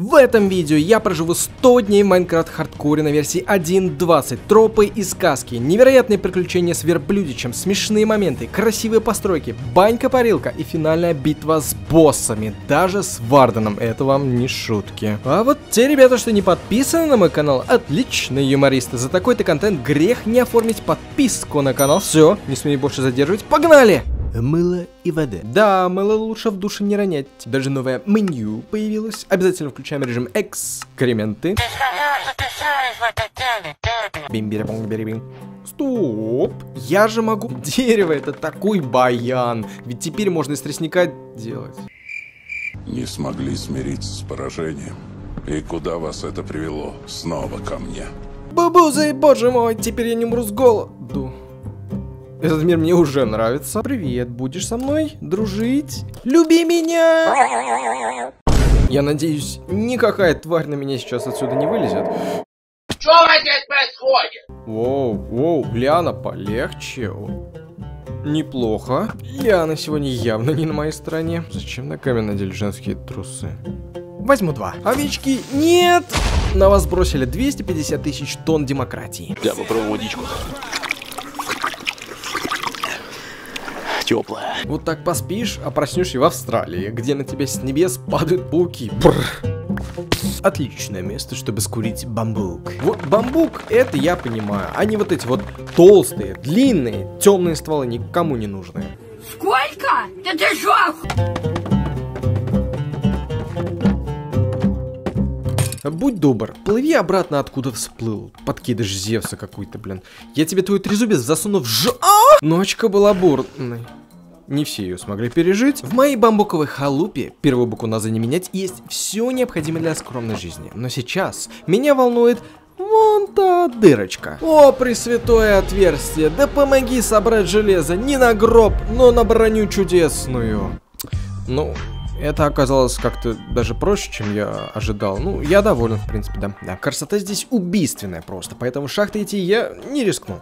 В этом видео я проживу 100 дней в Майнкрафт хардкоре на версии 1.20, тропы и сказки, невероятные приключения с Верблюдичем, смешные моменты, красивые постройки, банька-парилка и финальная битва с боссами, даже с Варденом, это вам не шутки. А вот те ребята, что не подписаны на мой канал, отличные юмористы, за такой-то контент грех не оформить подписку на канал. Все, не смей больше задерживать, погнали! Мыло и вода. Да, мыло лучше в душе не ронять. Даже новое меню появилось. Обязательно включаем режим экскременты. Стоп! Я же могу... Дерево это такой баян. Ведь теперь можно из тростника делать. Не смогли смириться с поражением. И куда вас это привело? Снова ко мне. Бубузы, боже мой, теперь я не умру с голоду. Этот мир мне уже нравится. Привет, будешь со мной дружить? Люби меня! Я надеюсь, никакая тварь на меня сейчас отсюда не вылезет. Что здесь происходит? Воу, воу, Ляна, полегче. Неплохо. Ляна сегодня явно не на моей стороне. Зачем на камень надели женские трусы? Возьму два. Овечки, нет! На вас бросили 250 тысяч тонн демократии. Я попробую водичку. Теплая. Вот так поспишь, а проснешься в Австралии, где на тебя с небес падают пауки. Отличное место, чтобы скурить бамбук. Вот бамбук, это я понимаю. Они вот эти вот толстые, длинные, темные стволы никому не нужны. Сколько? Да ты жёг! Будь добр, плыви обратно, откуда всплыл. Подкидыш Зевса какой-то, блин. Я тебе твой трезубец засуну в ж... Ночка была бурной. Не все ее смогли пережить. В моей бамбуковой халупе, первую букву назад не менять, есть все необходимое для скромной жизни. Но сейчас меня волнует вон та дырочка. О, пресвятое отверстие, да помоги собрать железо не на гроб, но на броню чудесную. Ну, это оказалось как-то даже проще, чем я ожидал. Ну, я доволен, в принципе, да. Красота здесь убийственная просто, поэтому в шахты идти я не рискну.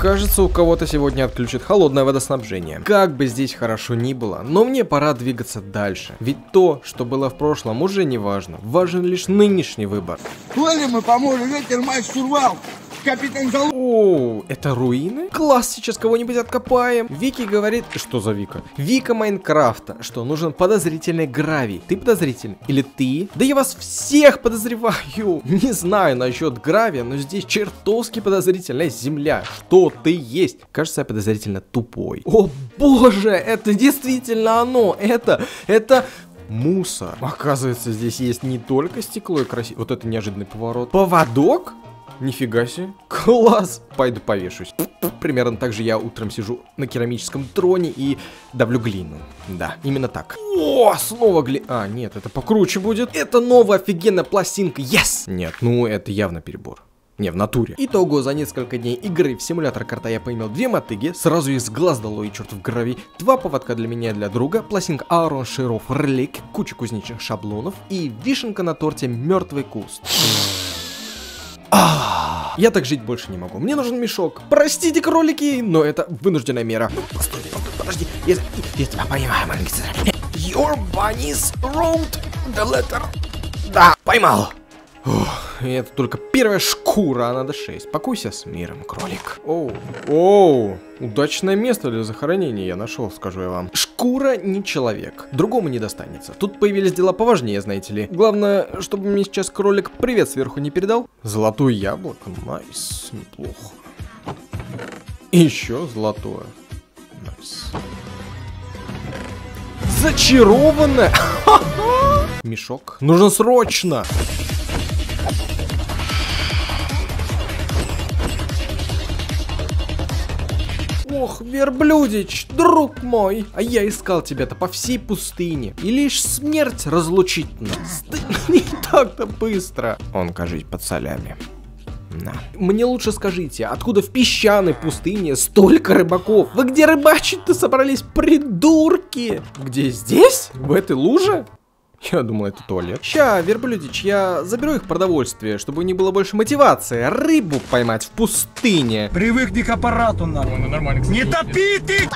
Кажется, у кого-то сегодня отключат холодное водоснабжение. Как бы здесь хорошо ни было, но мне пора двигаться дальше. Ведь то, что было в прошлом, уже не важно. Важен лишь нынешний выбор. То ли мы поможем, ветер мать штурвал, капитан Залу... О, это руины? Класс, сейчас кого-нибудь откопаем. Вики говорит... Что за Вика? Вика Майнкрафта, что нужен подозрительный гравий. Ты подозрительный? Или ты? Да я вас всех подозреваю. Не знаю насчет гравия, но здесь чертовски подозрительная земля. Что ты есть. Кажется, я подозрительно тупой. О боже, это действительно оно. Это мусор. Оказывается, здесь есть не только стекло и красиво. Вот это неожиданный поворот. Поводок? Нифига себе. Класс. Пойду повешусь. Примерно так же я утром сижу на керамическом троне и давлю глину. Да, именно так. О, снова глина. А, нет, это покруче будет. Это новая офигенная пластинка. Yes! Нет, ну это явно перебор. Не, в натуре. Итого, за несколько дней игры в симулятор карта я поймел две мотыги, сразу из глаз дало и черт в гравий, два поводка для меня и для друга, пластинка Аарон Широв Релик, куча кузнечных шаблонов и вишенка на торте мертвый куст. Я так жить больше не могу, мне нужен мешок. Простите, кролики, но это вынужденная мера. Стой, подожди, я тебя понимаю, маленький. Your bunnies rolled the letter. Да, поймал. И это только первая шкура, а надо 6. Покуйся с миром, кролик. Оу, оу, удачное место для захоронения я нашел, скажу я вам. Шкура не человек, другому не достанется. Тут появились дела поважнее, знаете ли. Главное, чтобы мне сейчас кролик привет сверху не передал. Золотое яблоко, найс, неплохо. И еще золотое, найс. Зачарованное. Мешок нужен срочно. Ох, Верблюдич, друг мой, а я искал тебя-то по всей пустыне, и лишь смерть разлучит нас. Не так-то быстро. Он, кажись, под солями. На. Мне лучше скажите, откуда в песчаной пустыне столько рыбаков? Вы где рыбачить-то собрались, придурки? Где здесь? В этой луже? Я думал, это туалет. Ща, Верблюдич, я заберу их продовольствие, чтобы не было больше мотивации рыбу поймать в пустыне. Привыкни к аппарату, нормально. Не топи ты!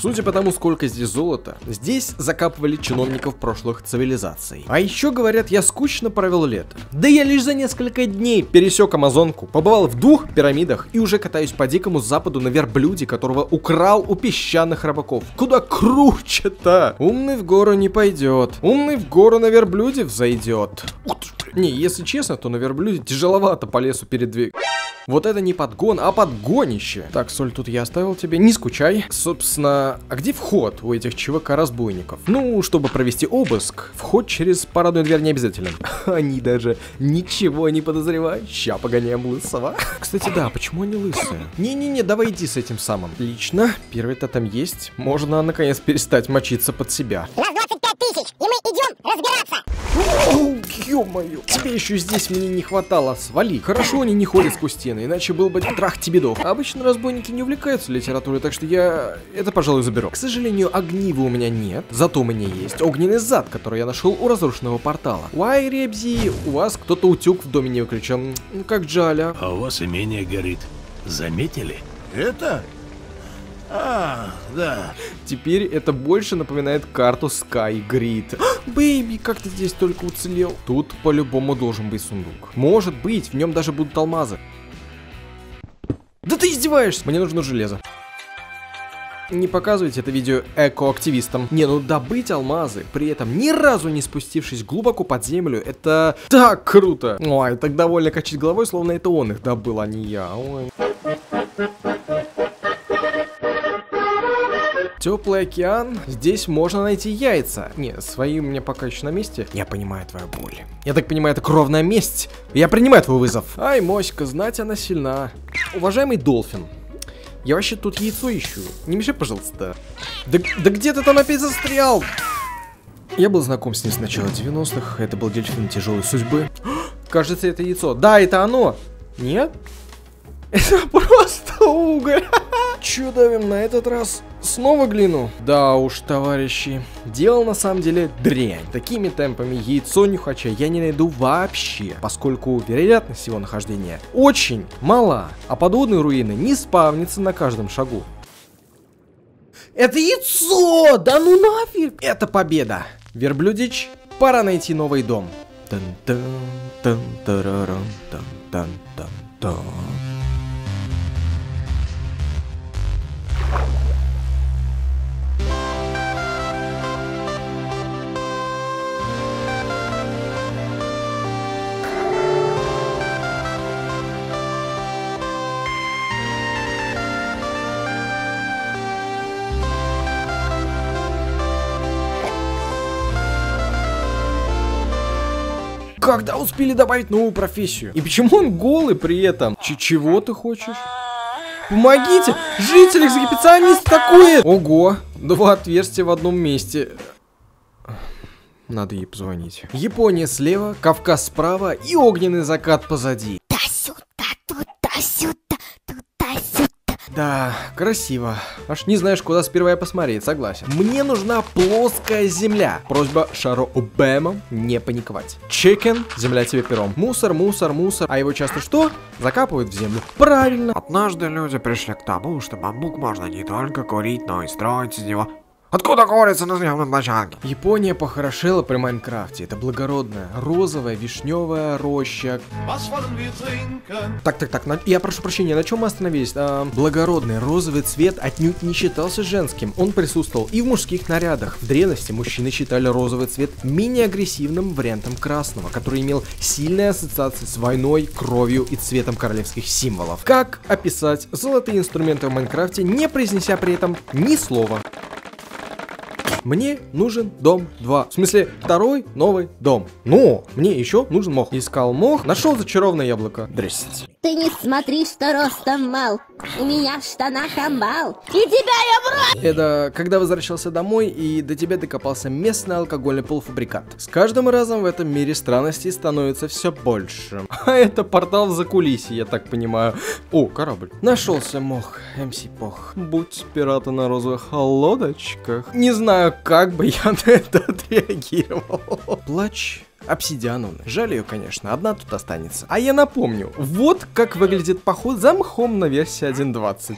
Судя по тому, сколько здесь золота, здесь закапывали чиновников прошлых цивилизаций. А еще, говорят, я скучно провел лето. Да я лишь за несколько дней пересек Амазонку, побывал в 2 пирамидах и уже катаюсь по дикому западу на верблюде, которого украл у песчаных рыбаков. Куда круче-то? Умный в гору не пойдет. Умный в гору на верблюде взойдет. Не, если честно, то на верблюде тяжеловато по лесу передвигаться. Вот это не подгон, а подгонище. Так, соль тут я оставил тебе, не скучай. Собственно, а где вход у этих ЧВК-разбойников? Ну, чтобы провести обыск, вход через парадную дверь не обязателен. Они даже ничего не подозревают. Ща погоняем лысого. Кстати, да, почему они лысые? Не-не-не, давай иди с этим самым. Лично, первый-то там есть. Можно, наконец, перестать мочиться под себя. У нас 25 тысяч, и мы идем разбираться. Ё-моё, тебе еще здесь мне не хватало, свали. Хорошо они не ходят сквозь стены, иначе был бы трах тебедов. Обычно разбойники не увлекаются литературой, так что я это, пожалуй, заберу. К сожалению, огнива у меня нет, зато у меня есть огненный зад, который я нашел у разрушенного портала. Уай, ребзи, у вас кто-то утюг в доме не выключен, как джаля. А у вас имение горит, заметили? Это? А, да. Теперь это больше напоминает карту Sky Grid. Бэйби, как ты здесь только уцелел? Тут по-любому должен быть сундук. Может быть, в нем даже будут алмазы. Да ты издеваешься! Мне нужно железо. Не показывайте это видео экоактивистам. Не, ну добыть алмазы, при этом ни разу не спустившись глубоко под землю, это так круто. Ой, так довольно качать головой, словно это он их добыл, а не я. Ой. Теплый океан, здесь можно найти яйца. Не, свои у меня пока еще на месте. Я понимаю твою боль. Я так понимаю, это кровная месть. Я принимаю твой вызов. Ай, моська, знать она сильна. Уважаемый долфин, я вообще тут яйцо ищу. Не мешай, пожалуйста. Да где ты там опять застрял? Я был знаком с ним с начала 90-х. Это был дельфин тяжелой судьбы. Кажется, это яйцо. Да, это оно. Нет? Это просто уголь. Чё давим на этот раз? Снова глину? Да уж, товарищи. Дело на самом деле дрянь. Такими темпами яйцо нюхача я не найду вообще, поскольку вероятность его нахождения очень мала, а подводные руины не спавнятся на каждом шагу. Это яйцо! Да ну нафиг! Это победа! Верблюдич, пора найти новый дом. Когда успели добавить новую профессию? И почему он голый при этом? Чего ты хочешь? Помогите! Жители экзекипиционист такое! Ого! 2 отверстия в одном месте. Надо ей позвонить. Япония слева, Кавказ справа и огненный закат позади. Туда-сюда, туда-сюда, туда-сюда. Да, красиво. Аж не знаешь, куда сперва я посмотреть, согласен. Мне нужна плоская земля. Просьба Шаро Обэма не паниковать. Чикен, земля тебе пером. Мусор, мусор, мусор. А его часто что? Закапывают в землю. Правильно. Однажды люди пришли к тому, что бамбук можно не только курить, но и строить из него. Откуда курица на земном Моджанге? Япония похорошела при Майнкрафте. Это благородная розовая вишневая роща. Так, я прошу прощения, на чем мы остановились? Благородный розовый цвет отнюдь не считался женским. Он присутствовал и в мужских нарядах. В древности мужчины считали розовый цвет менее агрессивным вариантом красного, который имел сильные ассоциации с войной, кровью и цветом королевских символов. Как описать золотые инструменты в Майнкрафте, не произнеся при этом ни слова? Мне нужен дом 2. В смысле, второй новый дом. Но мне еще нужен мох. Искал мох, нашел зачарованное яблоко. Дресс. Ты не смотри, что ростом мал. У меня в штанах амбал. И тебя я брал! Это когда возвращался домой и до тебя докопался местный алкогольный полуфабрикат. С каждым разом в этом мире странностей становится все больше. А это портал в закулисье, я так понимаю. О, корабль. Нашелся мох, МС Пох. Будь пирата на розовых лодочках. Не знаю, как бы я на это отреагировал. Плач обсидиановна. Жаль ее, конечно, одна тут останется. А я напомню, вот как выглядит поход за мхом на версии 1.20.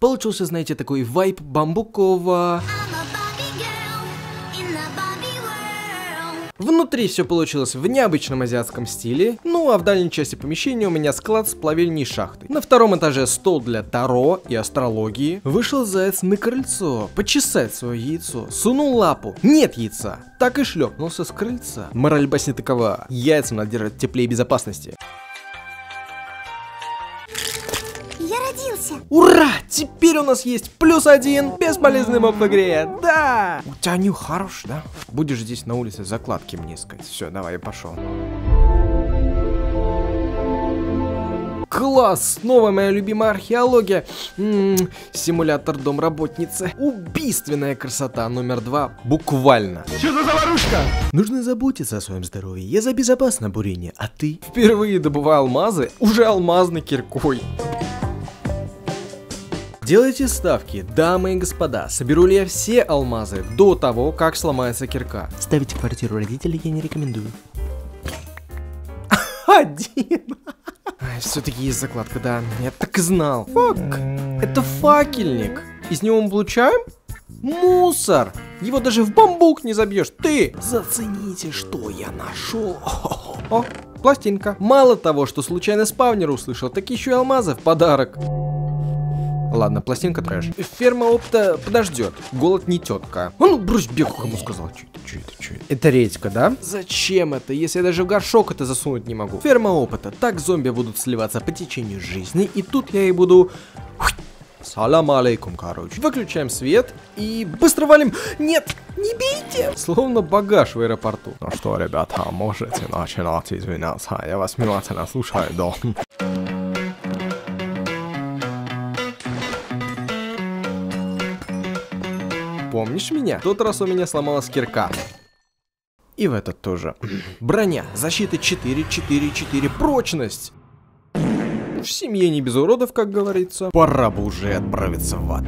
Получился, знаете, такой вайб бамбукового. Внутри все получилось в необычном азиатском стиле, ну а в дальней части помещения у меня склад с плавильней шахтой. На втором этаже стол для таро и астрологии. Вышел заяц на крыльцо, почесать свое яйцо, сунул лапу, нет яйца, так и шлепнулся с крыльца. Мораль басни такова: яйца надо держать в тепле и безопасности. Ура! Теперь у нас есть +1 бесполезный моб в игре. Да! У тебя нюх хорош, да? Будешь здесь на улице закладки мне искать. Все, давай, я пошел. Класс! Снова моя любимая археология. Симулятор домработницы. Убийственная красота номер 2. Буквально. Что за заварушка? Нужно заботиться о своем здоровье. Я за безопасное бурение, а ты? Впервые добываю алмазы уже алмазной киркой. Делайте ставки, дамы и господа, соберу ли я все алмазы до того, как сломается кирка. Ставить в квартиру родителей я не рекомендую. Один. Все-таки есть закладка, да, я так и знал. Фак, это факельник. Из него мы получаем мусор. Его даже в бамбук не забьешь, ты. Зацените, что я нашел. О, пластинка. Мало того, что случайно спавнер услышал, так еще и алмазы в подарок. Ладно, пластинка трэш. Ферма опта подождет. Голод не тетка. Он брось бегу, кому сказал. Че это? Это редька, да? Зачем это, если я даже в горшок это засунуть не могу? Ферма опыта. Так зомби будут сливаться по течению жизни. И тут я и буду... Салам алейкум, короче. Выключаем свет и быстро валим. Нет, не бейте. Словно багаж в аэропорту. Ну что, ребята, можете начинать извиняться. Я вас внимательно слушаю, да. Помнишь меня? В тот раз у меня сломалась кирка. И в этот тоже. Броня. Защита 4, 4, 4. Прочность. В семье не без уродов, как говорится. Пора бы уже отправиться в ад.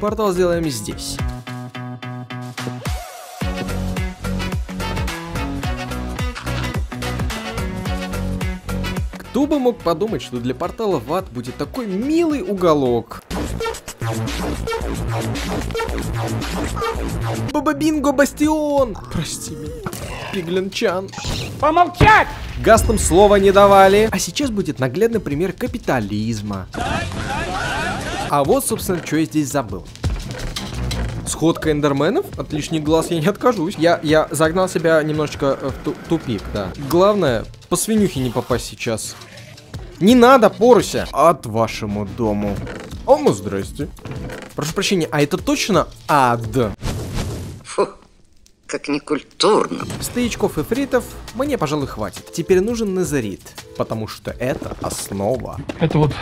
Портал сделаем здесь. Кто бы мог подумать, что для портала в ад будет такой милый уголок. Баба-бинго, бастион! Прости меня, пиглинчан. Помолчать! Гастам слова не давали. А сейчас будет наглядный пример капитализма. А вот, собственно, что я здесь забыл. Сходка эндерменов? От лишних глаз я не откажусь. Я загнал себя немножечко в тупик, да. Главное, по свинюхе не попасть сейчас. Не надо, поруся. От вашему дому. О, ну здрасте. Прошу прощения, а это точно ад? Фу, как некультурно. Стоячков и фритов мне, пожалуй, хватит. Теперь нужен назарит, потому что это основа. Это вот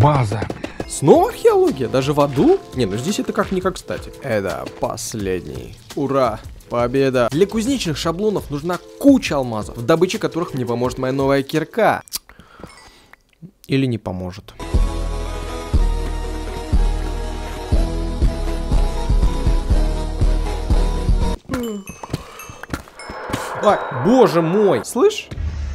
база. Снова археология? Даже в аду? Не, ну здесь это как-никак, кстати. Это последний. Ура! Победа! Для кузнечных шаблонов нужна куча алмазов, в добыче которых мне поможет моя новая кирка. Или не поможет. А, боже мой, слышь?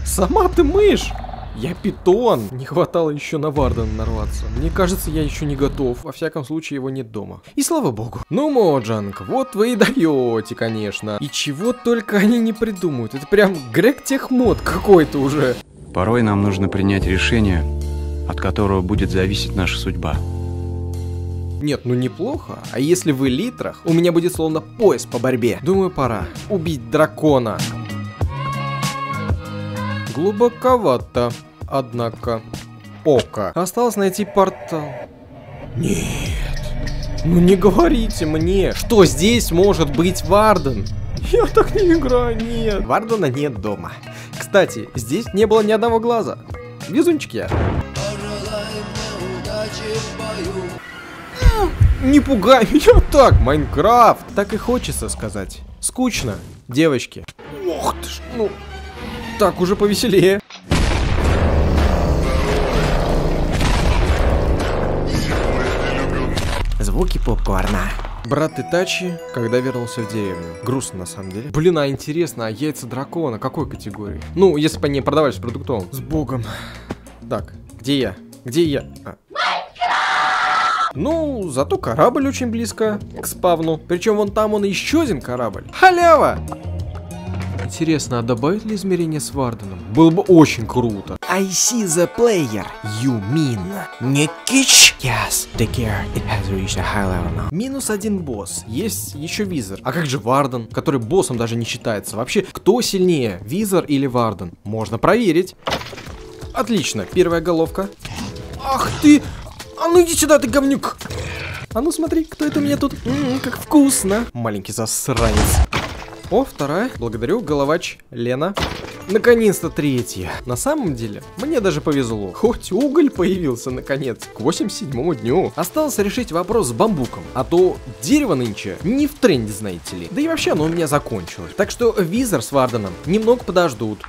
Сама ты мышь. Я питон. Не хватало еще на Вардена нарваться. Мне кажется, я еще не готов. Во всяком случае, его нет дома. И слава богу. Ну, Моджанг, вот вы и даете, конечно. И чего только они не придумают. Это прям грек-техмод какой-то уже. Порой нам нужно принять решение, от которого будет зависеть наша судьба. Нет, ну неплохо. А если в элитрах, у меня будет словно пояс по борьбе. Думаю, пора убить дракона. Глубоковато, однако. Ока. Осталось найти портал. Нет. Ну не говорите мне, что здесь может быть Варден. Я так не играю, нет. Вардена нет дома. Кстати, здесь не было ни одного глаза. Везунчик я. Не пугай меня так, Майнкрафт. Так и хочется сказать. Скучно, девочки. Ох ты ж, ну, так уже повеселее. Звуки попкорна. Брат Итачи, когда вернулся в деревню. Грустно, на самом деле. Блин, а интересно, а яйца дракона какой категории? Ну, если бы они продавались продуктовым. С богом. Так, где я? Где я? А. Ну, зато корабль очень близко к спавну. Причем вон там он еще один корабль. Халява! Интересно, а добавят ли измерения с Варденом? Было бы очень круто. I see the player. You mean Nekich? Yes, the gear. It has reached a high level now. Минус один босс. Есть еще Визор. А как же Варден, который боссом даже не считается? Вообще, кто сильнее, Визор или Варден? Можно проверить. Отлично, первая головка. Ах ты! А ну иди сюда, ты говнюк! А ну смотри, кто это у меня тут? Как вкусно! Маленький засранец. О, вторая. Благодарю, головач Лена. Наконец-то третья. На самом деле, мне даже повезло. Хоть уголь появился, наконец, к 87-му дню. Осталось решить вопрос с бамбуком. А то дерево нынче не в тренде, знаете ли. Да и вообще оно у меня закончилось. Так что Визор с Варденом немного подождут.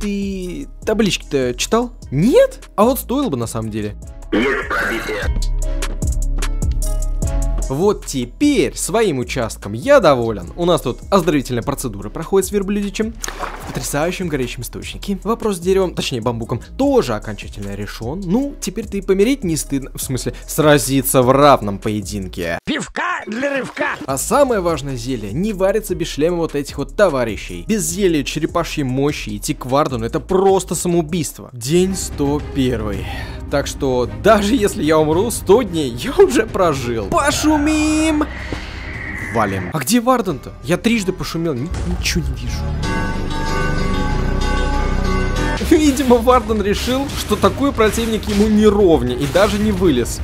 Ты таблички-то читал? Нет? А вот стоило бы на самом деле. Нет пробития. Вот теперь своим участком я доволен. У нас тут оздоровительная процедура проходит с Верблюдичем в потрясающем горячем источнике. Вопрос с деревом, точнее бамбуком, тоже окончательно решен. Ну, теперь ты помереть не стыдно. В смысле, сразиться в равном поединке. Пивка для рывка. А самое важное зелье не варится без шлема вот этих вот товарищей. Без зелья черепашьей мощи идти к Вардену — это просто самоубийство. День 101. Так что даже если я умру, 100 дней я уже прожил. Пошумим! Валим. А где Варден-то? Я трижды пошумел, ничего не вижу. Видимо, Варден решил, что такой противник ему не ровнее и даже не вылез.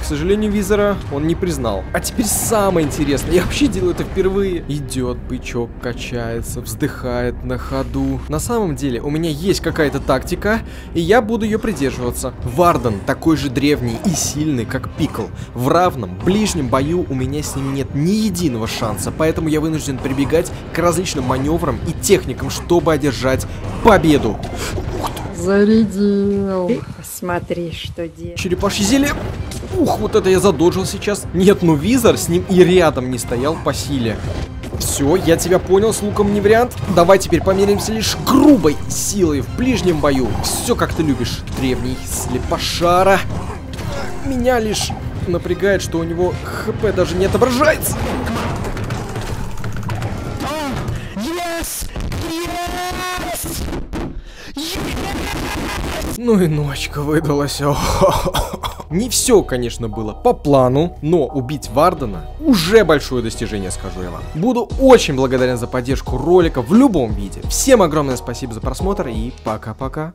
К сожалению, Визора он не признал. А теперь самое интересное. Я вообще делаю это впервые. Идет бычок, качается, вздыхает на ходу. На самом деле, у меня есть какая-то тактика, и я буду ее придерживаться. Варден такой же древний и сильный, как Пикл. В равном, ближнем бою у меня с ним нет ни единого шанса, поэтому я вынужден прибегать к различным маневрам и техникам, чтобы одержать победу. Ух ты! Зарядил. Смотри, что делать. Черепашье зелье. Ух, вот это я задоджил сейчас. Нет, ну Визор с ним и рядом не стоял по силе. Все, я тебя понял, с луком не вариант. Давай теперь померимся лишь грубой силой в ближнем бою. Все, как ты любишь, древний слепошара. Меня лишь напрягает, что у него хп даже не отображается. Ну и ночка выдалась. Не все, конечно, было по плану, но убить Вардена уже большое достижение, скажу я вам. Буду очень благодарен за поддержку ролика в любом виде. Всем огромное спасибо за просмотр и пока-пока.